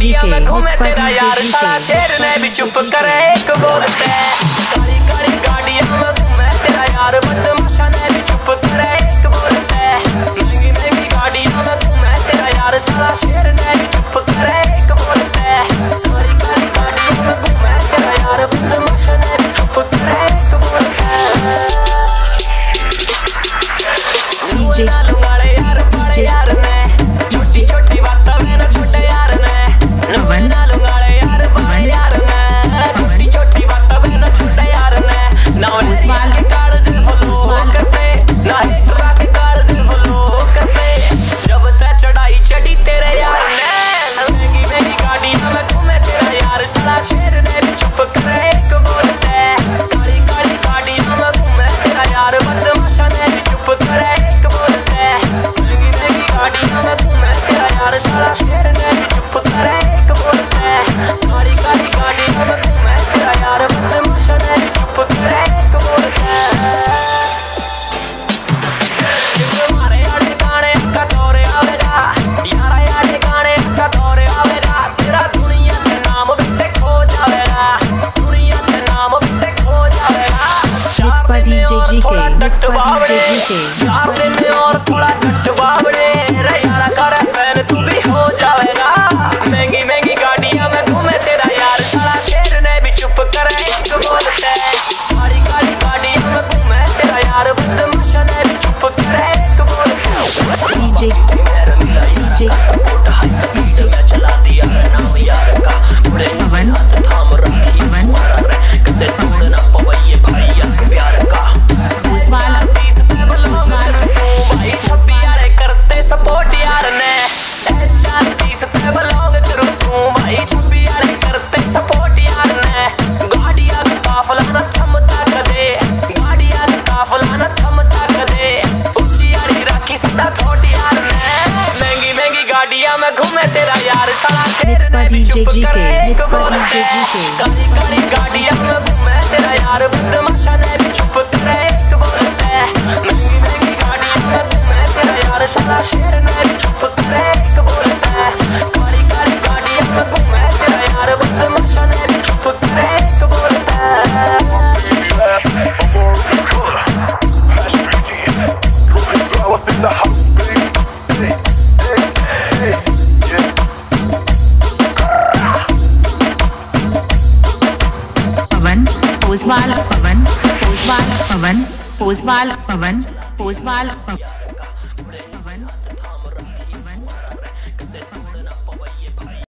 मैं घूमे तेरा यार सा शेर ने भी चुप करे एक बोल पे सारी कारी गाड़ियां मैं घूमे तेरा यार बदमाशा ने भी चुप करे एक बोल पे महंगी महंगी गाड़ियां मैं घूमे तेरा यार सा शेर ने भी चुप करे एक बोल पे सारी कारी गाड़ियां मैं घूमे तेरा यार बदमाशा ने भी चुप करे एक बोल पे डीजे सामने में और थोड़ा कष्ट बाबड़े रैयाना करे फैन तू भी हो जाएगा महंगी महंगी गाड़ियां मैं घूमे तेरा यार साला शेर ने भी चुप करे एक बोलते सारी काली गाड़ियां मैं घूमे तेरा यार बदमाशा ने भी चुप करे एक बोलते DJ DJ support high speed में चला दिया नाम यार का बुरे हाथ थाम रखी मारा रे कदे तोड़ना पवैये भैया प्यार का सपोर्ट यार ने चार तीस ते बलोंग करू सू भाई छुपी यार करते सपोर्ट यार ने गाड़ियां का काफला न थमता कदे गाड़ियां का काफला न थमता कदे ऊंची यार राखी सदा थोट यार ने महंगी महंगी गाड़ियां में घूमे तेरा यार साला mix by DJ GK mix by DJ GK गाड़ी गाड़ियां में घूमे तेरा यार बदमाशा ने भी चुप करे एक बोलते महंगी महंगी गाड़ियां में घूमे तेरा यार साला Poswal Pawan Poswal Pawan Poswal Pawan